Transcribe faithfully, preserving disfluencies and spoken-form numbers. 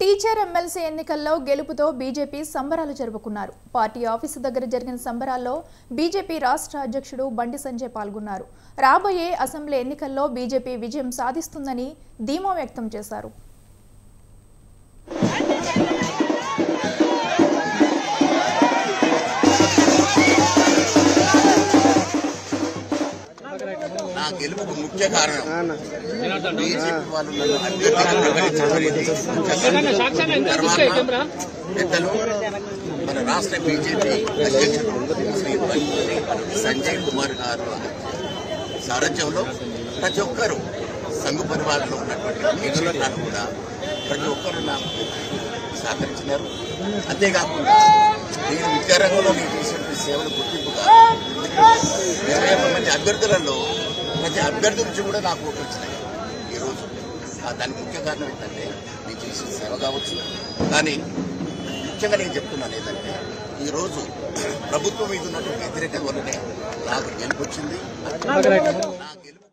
Teacher MLC ఎన్నికల్లో గెలుపుతో BJP సంబరాలు జరుపుకున్నారు. పార్టీ ఆఫీసు దగ్గర జరిగిన సంబరాల్లో బీజేపీ రాష్ట్ర అధ్యక్షుడు బండి సంజయ్ పాల్గొన్నారు. రాబోయే అసెంబ్లీ ఎన్నికల్లో బీజేపీ విజయం సాధిస్తుందని ధీమా వ్యక్తం చేశారు. గెలుపుకు ముఖ్య కారణం బీజేపీ వాళ్ళు నన్ను అభ్యర్థిగా పెద్దలు మన రాష్ట్ర బీజేపీ అధ్యక్షుడు శ్రీ బండి సంజయ్ కుమార్ గారు సారథ్యంలో ప్రతి ఒక్కరూ సంఘ పరివారంలో ఉన్నటువంటి నిధులను కూడా ప్రతి ఒక్కరూ నాకు సహకరించినారు. అంతేకాకుండా నేను విద్యారంగంలో నేను చేసినటువంటి సేవలు గుర్తింపుగా ఇరవై ఒక్క మంది అభ్యర్థులలో ప్రతి అభ్యర్థి నుంచి కూడా నాకు ఓట్లు వచ్చినాయి. ఈరోజు దానికి ముఖ్య కారణం ఏంటంటే నేను చేసిన సేవ కావచ్చు. కానీ ముఖ్యంగా నేను చెప్తున్నాను ఏంటంటే ఈరోజు ప్రభుత్వం మీద ఉన్నటువంటి వ్యతిరేకత వల్లనే నాకు గెలుపొచ్చింది. నా గెలుపు